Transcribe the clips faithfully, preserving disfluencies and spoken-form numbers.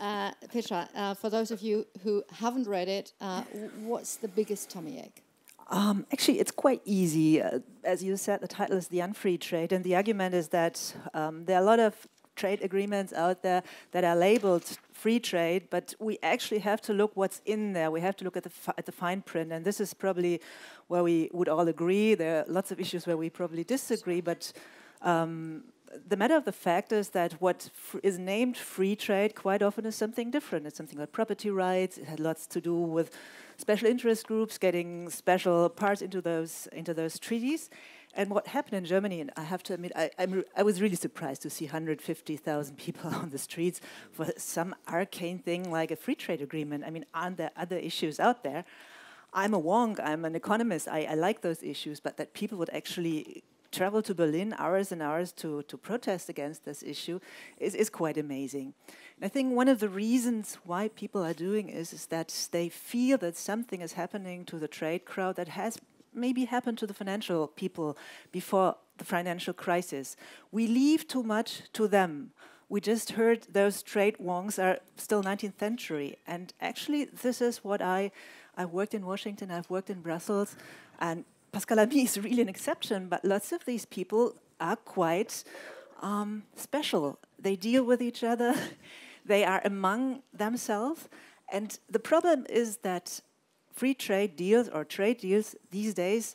Uh, Petra, uh, for those of you who haven't read it, uh, what's the biggest tummy ache? Um, actually, it's quite easy. Uh, as you said, the title is The Unfree Trade, and the argument is that um, there are a lot of trade agreements out there that are labeled free trade, but we actually have to look what's in there. We have to look at the, fi at the fine print, and this is probably where we would all agree. There are lots of issues where we probably disagree, but um, the matter of the fact is that what fr is named free trade quite often is something different. It's something like property rights. It had lots to do with special interest groups getting special parts into those, into those treaties. And what happened in Germany, and I have to admit, I, I'm, I was really surprised to see one hundred fifty thousand people on the streets for some arcane thing like a free trade agreement. I mean, aren't there other issues out there? I'm a Wong, I'm an economist, I, I like those issues, but that people would actually travel to Berlin hours and hours to, to protest against this issue is, is quite amazing. And I think one of the reasons why people are doing is, is that they feel that something is happening to the trade crowd that has maybe happened to the financial people before the financial crisis. We leave too much to them. We just heard those trade wongs are still nineteenth century. And actually, this is what I, I worked in Washington, I've worked in Brussels, and Pascal Lamy is really an exception, but lots of these people are quite um, special. They deal with each other, they are among themselves, and the problem is that free trade deals or trade deals these days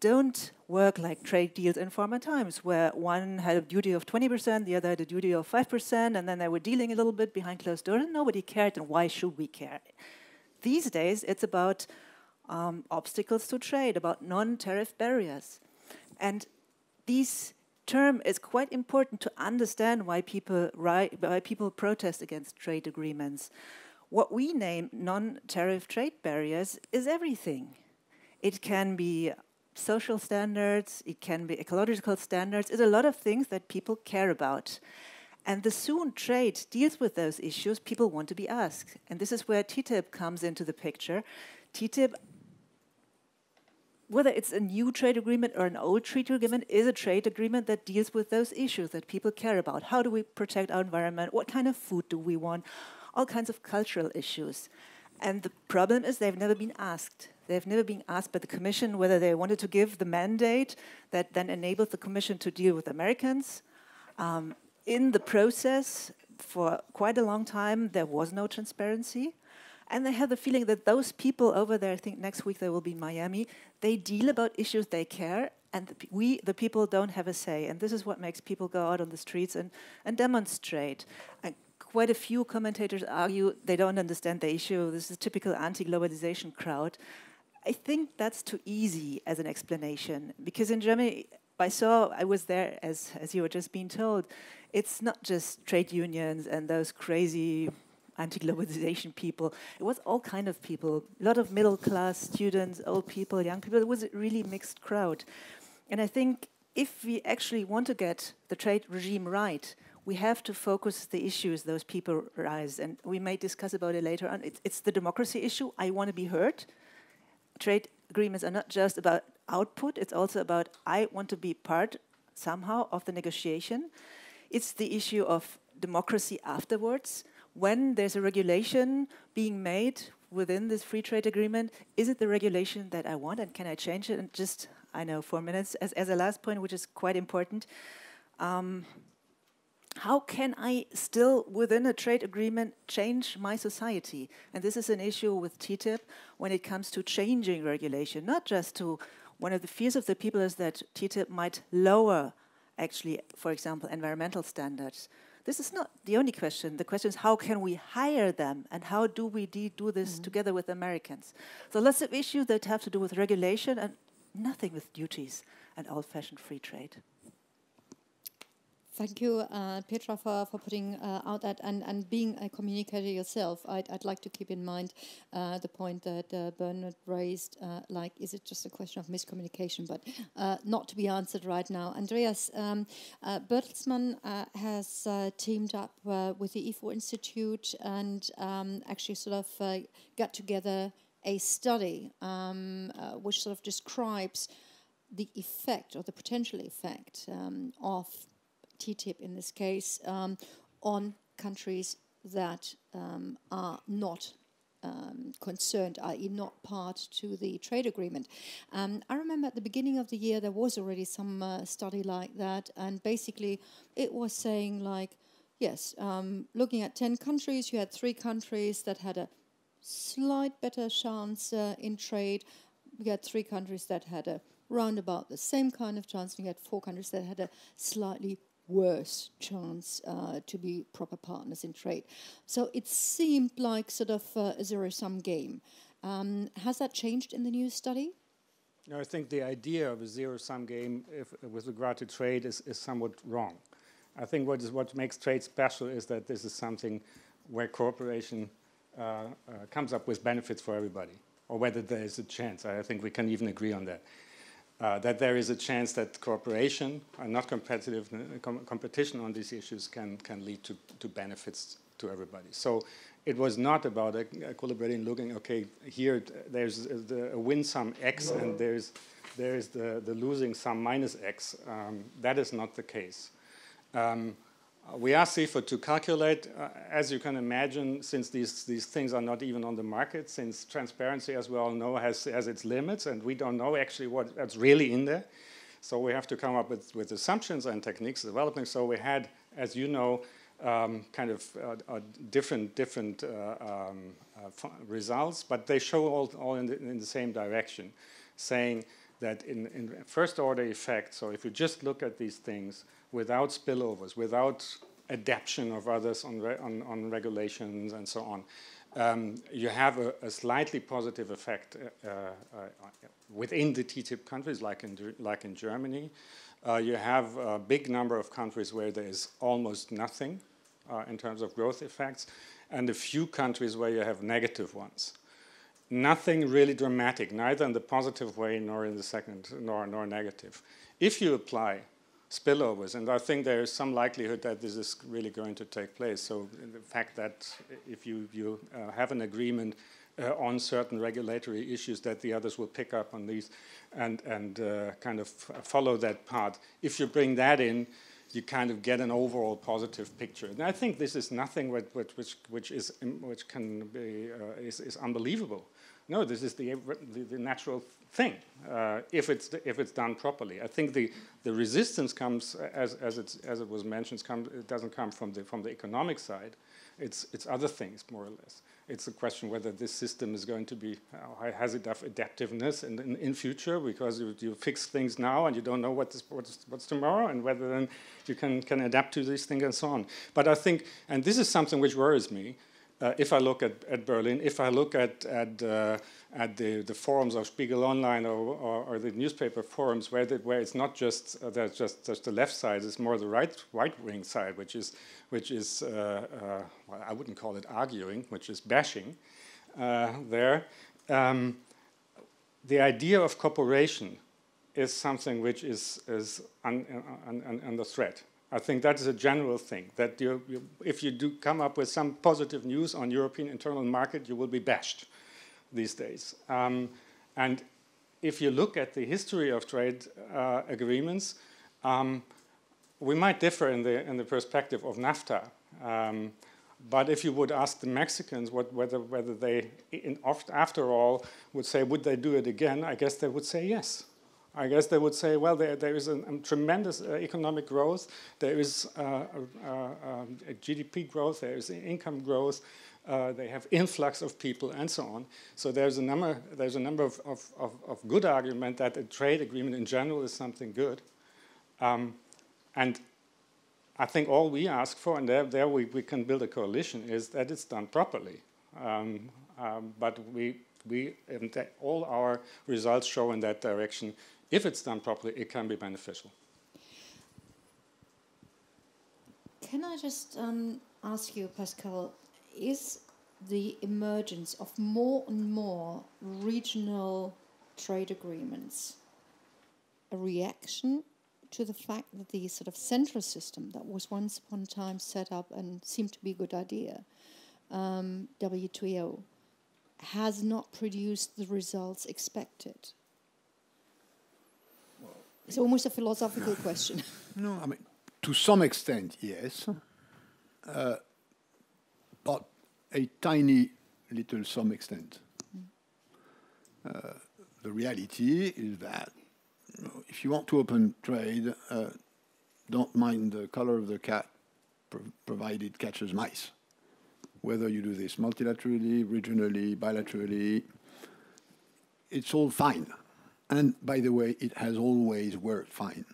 don't work like trade deals in former times, where one had a duty of twenty percent, the other had a duty of five percent, and then they were dealing a little bit behind closed doors, and nobody cared, and why should we care? These days, it's about um, obstacles to trade, about non-tariff barriers. And these term is quite important to understand why people, why people protest against trade agreements. What we name non-tariff trade barriers is everything. It can be social standards, it can be ecological standards, it's a lot of things that people care about. And the soon trade deals with those issues people want to be asked. And this is where T T I P comes into the picture. T T I P, whether it's a new trade agreement or an old trade agreement, is a trade agreement that deals with those issues that people care about. How do we protect our environment? What kind of food do we want? All kinds of cultural issues. And the problem is they've never been asked. They've never been asked by the Commission whether they wanted to give the mandate that then enabled the Commission to deal with Americans. Um, in the process, for quite a long time, there was no transparency. And they have the feeling that those people over there, I think next week they will be in Miami, they deal about issues they care, and the, we, the people, don't have a say. And this is what makes people go out on the streets and, and demonstrate. And quite a few commentators argue they don't understand the issue. This is a typical anti-globalization crowd. I think that's too easy as an explanation, because in Germany, I saw, I was there, as, as you were just being told, it's not just trade unions and those crazy anti-globalization people. It was all kind of people, a lot of middle-class students, old people, young people. It was a really mixed crowd. And I think if we actually want to get the trade regime right, we have to focus the issues those people raise, and we may discuss about it later on. It's, it's the democracy issue. I want to be heard. Trade agreements are not just about output. It's also about I want to be part somehow of the negotiation. It's the issue of democracy afterwards. When there's a regulation being made within this free trade agreement, is it the regulation that I want, and can I change it? And just, I know, four minutes as, as a last point, which is quite important. Um, How can I still, within a trade agreement, change my society? And this is an issue with T T I P when it comes to changing regulation, not just to, one of the fears of the people is that T T I P might lower, actually, for example, environmental standards. This is not the only question. The question is how can we hire them, and how do we de do this mm-hmm. together with Americans? So lots of issues that have to do with regulation and nothing with duties and old-fashioned free trade. Thank you, uh, Petra, for, for putting uh, out that, and, and being a communicator yourself. I'd, I'd like to keep in mind uh, the point that uh, Bernard raised, uh, like, is it just a question of miscommunication, but uh, not to be answered right now. Andreas, um, uh, Bertelsmann uh, has uh, teamed up uh, with the E four Institute and um, actually sort of uh, got together a study um, uh, which sort of describes the effect or the potential effect um, of T T I P in this case, um, on countries that um, are not um, concerned, that is not part to the trade agreement. Um, I remember at the beginning of the year there was already some uh, study like that, and basically it was saying like, yes, um, looking at ten countries, you had three countries that had a slight better chance uh, in trade. You had three countries that had a roundabout the same kind of chance, and you had four countries that had a slightly worse chance uh, to be proper partners in trade. So it seemed like sort of uh, a zero-sum game. Um, has that changed in the new study? No, I think the idea of a zero-sum game if, uh, with regard to trade is, is somewhat wrong. I think what is what makes trade special is that this is something where cooperation uh, uh, comes up with benefits for everybody, or whether there is a chance. I think we can even agree on that. Uh, that there is a chance that cooperation and not competitive com competition on these issues can, can lead to, to benefits to everybody. So it was not about equilibrating, looking, okay, here there's the, a win sum X and there's, there's the, the losing sum minus X. Um, that is not the case. Um, we asked CIFOR to calculate, uh, as you can imagine, since these, these things are not even on the market, since transparency, as we all know, has, has its limits, and we don't know actually what, what's really in there. So we have to come up with, with assumptions and techniques developing. So we had, as you know, um, kind of uh, uh, different, different uh, um, uh, results, but they show all, all in, the, in the same direction, saying that in, in first order effect, so if you just look at these things, without spillovers, without adaption of others on, re on, on regulations and so on, um, you have a, a slightly positive effect uh, uh, within the T T I P countries, like in, like in Germany. Uh, you have a big number of countries where there is almost nothing uh, in terms of growth effects, and a few countries where you have negative ones. Nothing really dramatic, neither in the positive way nor in the second, nor, nor negative. If you apply spillovers, and I think there is some likelihood that this is really going to take place. So the fact that if you, you uh, have an agreement uh, on certain regulatory issues, that the others will pick up on these and, and uh, kind of follow that path. If you bring that in, you kind of get an overall positive picture. And I think this is nothing which, which, which, is, which can be, uh, is, is unbelievable. No, this is the, the, the natural thing, uh, if, it's, if it's done properly. I think the, the resistance comes, as, as, it's, as it was mentioned, comes, it doesn't come from the, from the economic side. It's, it's other things, more or less. It's a question whether this system is going to be, uh, has enough adaptiveness in, in, in future, because you, you fix things now and you don't know what is, what's, what's tomorrow, and whether then you can, can adapt to these things and so on. But I think, and this is something which worries me, Uh, if I look at, at Berlin, if I look at, at, uh, at the, the forums of Spiegel Online or, or, or the newspaper forums, where, the, where it's not just, uh, there's just, just the left side, it's more the right, right-wing side, which is, which is uh, uh, well, I wouldn't call it arguing, which is bashing uh, there. Um, the idea of cooperation is something which is, is un, un, un, under threat. I think that is a general thing, that you, you, if you do come up with some positive news on European internal market, you will be bashed these days. Um, and if you look at the history of trade uh, agreements, um, we might differ in the, in the perspective of NAFTA. Um, but if you would ask the Mexicans what, whether, whether they, in, after all, would say, would they do it again, I guess they would say yes. I guess they would say, well, there, there is a um, tremendous uh, economic growth, there is uh, uh, uh, a G D P growth, there is income growth, uh, they have influx of people, and so on. So there's a number, there's a number of, of, of, of good argument that a trade agreement in general is something good. Um, and I think all we ask for, and there, there we, we can build a coalition, is that it's done properly. Um, um, but we, we and all our results show in that direction. If it's done properly, it can be beneficial. Can I just um, ask you, Pascal, is the emergence of more and more regional trade agreements a reaction to the fact that the sort of central system that was once upon a time set up and seemed to be a good idea, um, W T O, has not produced the results expected? It's almost a philosophical question. No, I mean, to some extent, yes. Uh, a tiny little some extent. Uh, the reality is that you know, if you want to open trade, uh, don't mind the color of the cat, pro provided it catches mice. Whether you do this multilaterally, regionally, bilaterally, it's all fine. And by the way, it has always worked fine.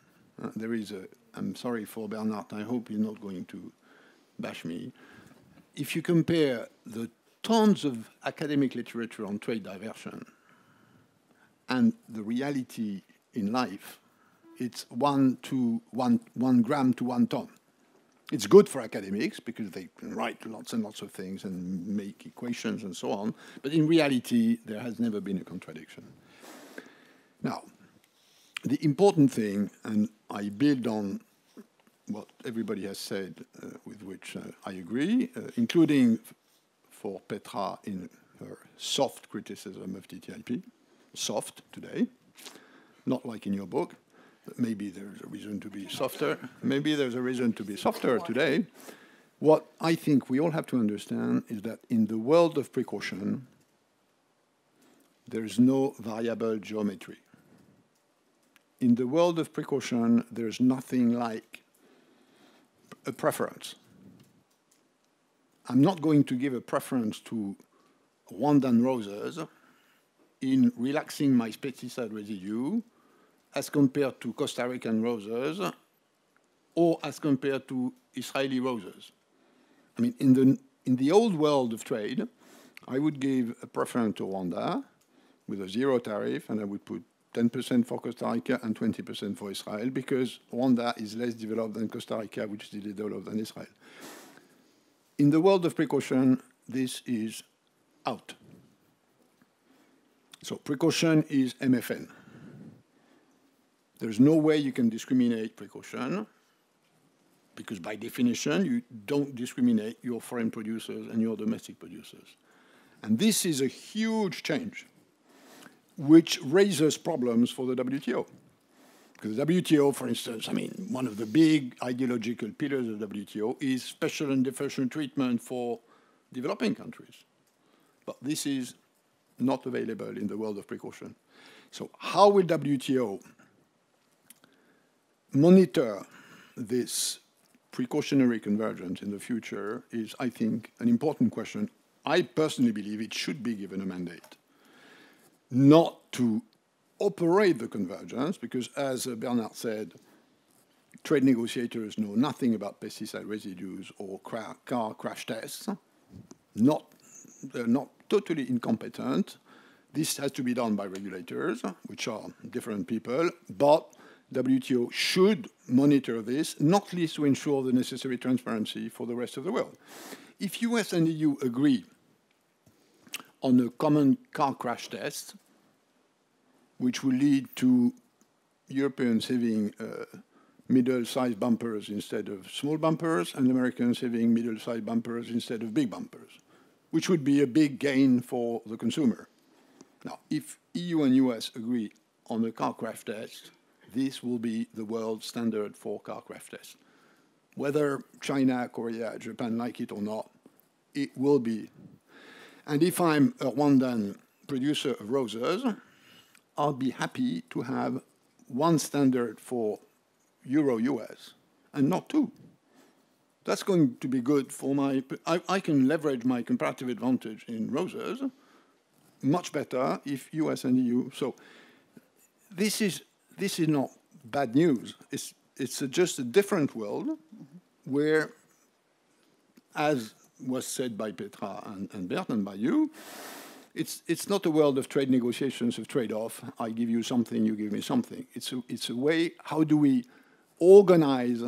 Uh, there is a, I'm sorry for Bernard, I hope he's not going to bash me. If you compare the tons of academic literature on trade diversion and the reality in life, it's one to one, one gram to one ton. It's good for academics because they can write lots and lots of things and make equations and so on. But in reality, there has never been a contradiction. Now, the important thing, and I build on what everybody has said, uh, with which uh, I agree, uh, including for Petra in her soft criticism of T T I P, soft today, not like in your book. Maybe there's a reason to be softer. Maybe there's a reason to be softer today. What I think we all have to understand is that in the world of precaution, there's no variable geometry. In the world of precaution, there's nothing like a preference. I'm not going to give a preference to Rwandan roses in relaxing my pesticide residue as compared to Costa Rican roses or as compared to Israeli roses. I mean, in the, in the old world of trade, I would give a preference to Rwanda with a zero tariff, and I would put ten percent for Costa Rica and twenty percent for Israel, because Rwanda is less developed than Costa Rica, which is developed than Israel. In the world of precaution, this is out. So precaution is M F N. There's no way you can discriminate precaution, because by definition, you don't discriminate your foreign producers and your domestic producers. And this is a huge change, which raises problems for the W T O. Because the W T O, for instance, I mean, one of the big ideological pillars of the W T O is special and differential treatment for developing countries. But this is not available in the world of precaution. So how will W T O monitor this precautionary convergence in the future is, I think, an important question. I personally believe it should be given a mandate not to operate the convergence, because as Bernard said, trade negotiators know nothing about pesticide residues or cra- car crash tests. Not, they're not totally incompetent. This has to be done by regulators, which are different people, but W T O should monitor this, not least to ensure the necessary transparency for the rest of the world. If U S and E U agree on a common car crash test, which will lead to Europeans having uh, middle-sized bumpers instead of small bumpers, and Americans having middle-sized bumpers instead of big bumpers, which would be a big gain for the consumer. Now, if E U and U S agree on a car crash test, this will be the world standard for car crash tests. Whether China, Korea, Japan like it or not, it will be. And if I'm a Rwandan producer of roses, I'll be happy to have one standard for Euro U S and not two. That's going to be good for my... I, I can leverage my comparative advantage in roses much better if U S and E U... So this is... This is not bad news. It's, it's a, just a different world where, as was said by Petra and, and Bert and by you, it's, it's not a world of trade negotiations, of trade-off. I give you something, you give me something. It's a, it's a way, how do we organize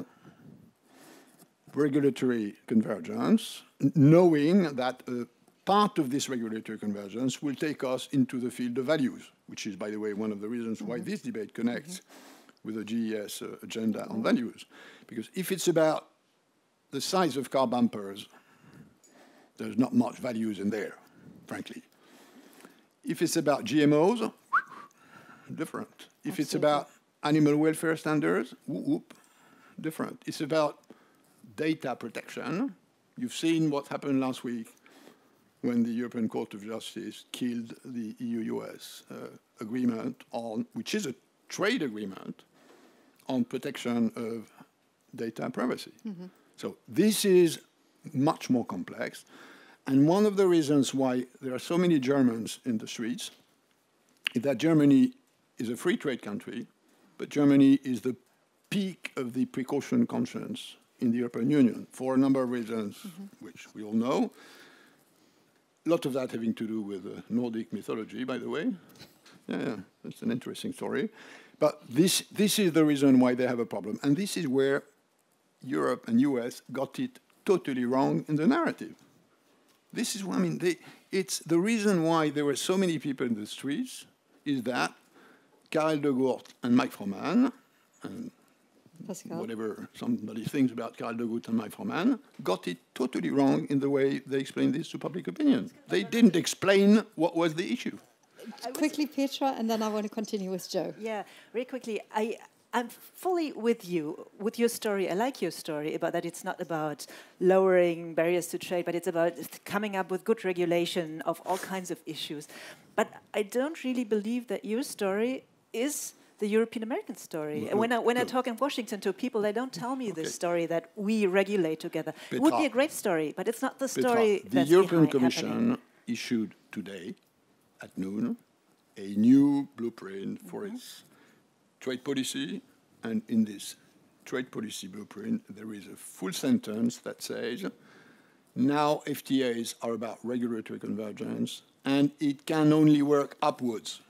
regulatory convergence, knowing that uh, part of this regulatory convergence will take us into the field of values, which is, by the way, one of the reasons why this debate connects with the G E S uh, agenda on values. Because if it's about the size of car bumpers, there's not much values in there, frankly. If it's about G M Os, different. If Absolutely. It's about animal welfare standards, whoop, whoop, different. It's about data protection. You've seen what happened last week when the European Court of Justice killed the E U U S uh, agreement on, which is a trade agreement on protection of data privacy. Mm-hmm. So this is much more complex. And one of the reasons why there are so many Germans in the streets is that Germany is a free trade country, but Germany is the peak of the precaution conscience in the European Union for a number of reasons, mm-hmm. which we all know. A lot of that having to do with uh, Nordic mythology, by the way. Yeah, yeah, that's an interesting story. But this, this is the reason why they have a problem. And this is where Europe and U S got it totally wrong in the narrative. This is what I mean. They, it's the reason why there were so many people in the streets is that Karel De Gucht and Mike Froman, and Pascal. Whatever somebody thinks about Karel De Gucht and Mike Froman, got it totally wrong in the way they explained this to public opinion. They didn't explain what was the issue. Quickly, Petra, and then I want to continue with Joe. Yeah, very quickly. I, I'm fully with you, with your story. I like your story about that it's not about lowering barriers to trade, but it's about coming up with good regulation of all kinds of issues. But I don't really believe that your story is the European-American story. Well, when I, when well. I talk in Washington to people, they don't tell me okay. this story that we regulate together. Petra, it would be a great story, but it's not the story Petra, that's The European Commission happening. Issued today at noon a new blueprint for mm-hmm. its trade policy. And in this trade policy blueprint, there is a full sentence that says, now F T As are about regulatory convergence, and it can only work upwards.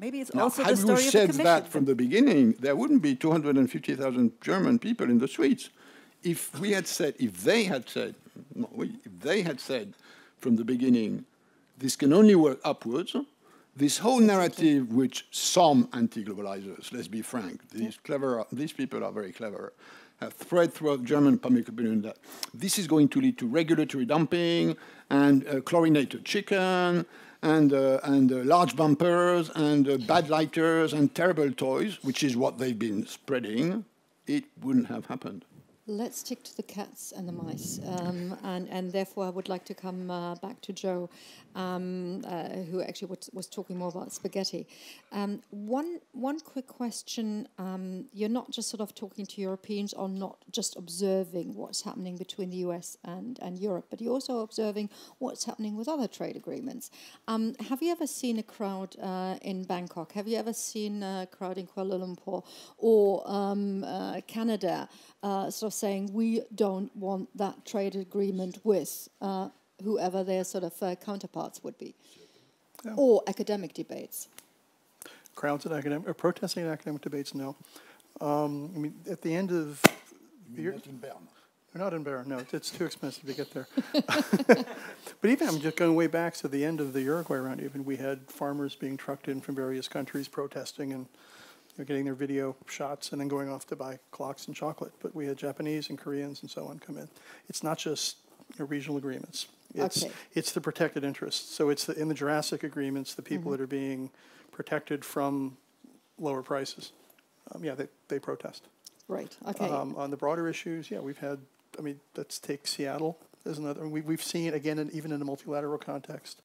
Maybe it's now, also the story of the Commission. Had you said that from the beginning, there wouldn't be two hundred fifty thousand German people in the streets. If we had said, if they had said, no, we, if they had said from the beginning, this can only work upwards, this whole narrative which some anti-globalizers, let's be frank, these, clever, these people are very clever, have thread throughout German public opinion that this is going to lead to regulatory dumping and uh, chlorinated chicken and, uh, and uh, large bumpers and uh, bad lighters and terrible toys, which is what they've been spreading, it wouldn't have happened. Let's stick to the cats and the mice, um, and, and therefore I would like to come uh, back to Joe, um, uh, who actually was, was talking more about spaghetti. Um, one, one quick question, um, you're not just sort of talking to Europeans or not just observing what's happening between the U S and, and Europe, but you're also observing what's happening with other trade agreements. Um, have you ever seen a crowd uh, in Bangkok? Have you ever seen a crowd in Kuala Lumpur or um, uh, Canada uh, sort of saying we don't want that trade agreement with uh, whoever their sort of uh, counterparts would be, yeah. or academic debates? Crowds at academic or protesting at academic debates? No, um, I mean at the end of you're not in Bern. You're not in Bern. No, it's, it's too expensive to get there. But even I'm just going way back to the end of the Uruguay round. Even we had farmers being trucked in from various countries protesting and. They're getting their video shots and then going off to buy clocks and chocolate. But we had Japanese and Koreans and so on come in. It's not just you know, regional agreements. It's, okay. it's the protected interests. So it's the, in the Jurassic agreements, the people mm-hmm. that are being protected from lower prices. Um, yeah, they, they protest. Right, okay. Um, on the broader issues, yeah, we've had, I mean, let's take Seattle as another. We, we've seen, again, in, even in a multilateral context,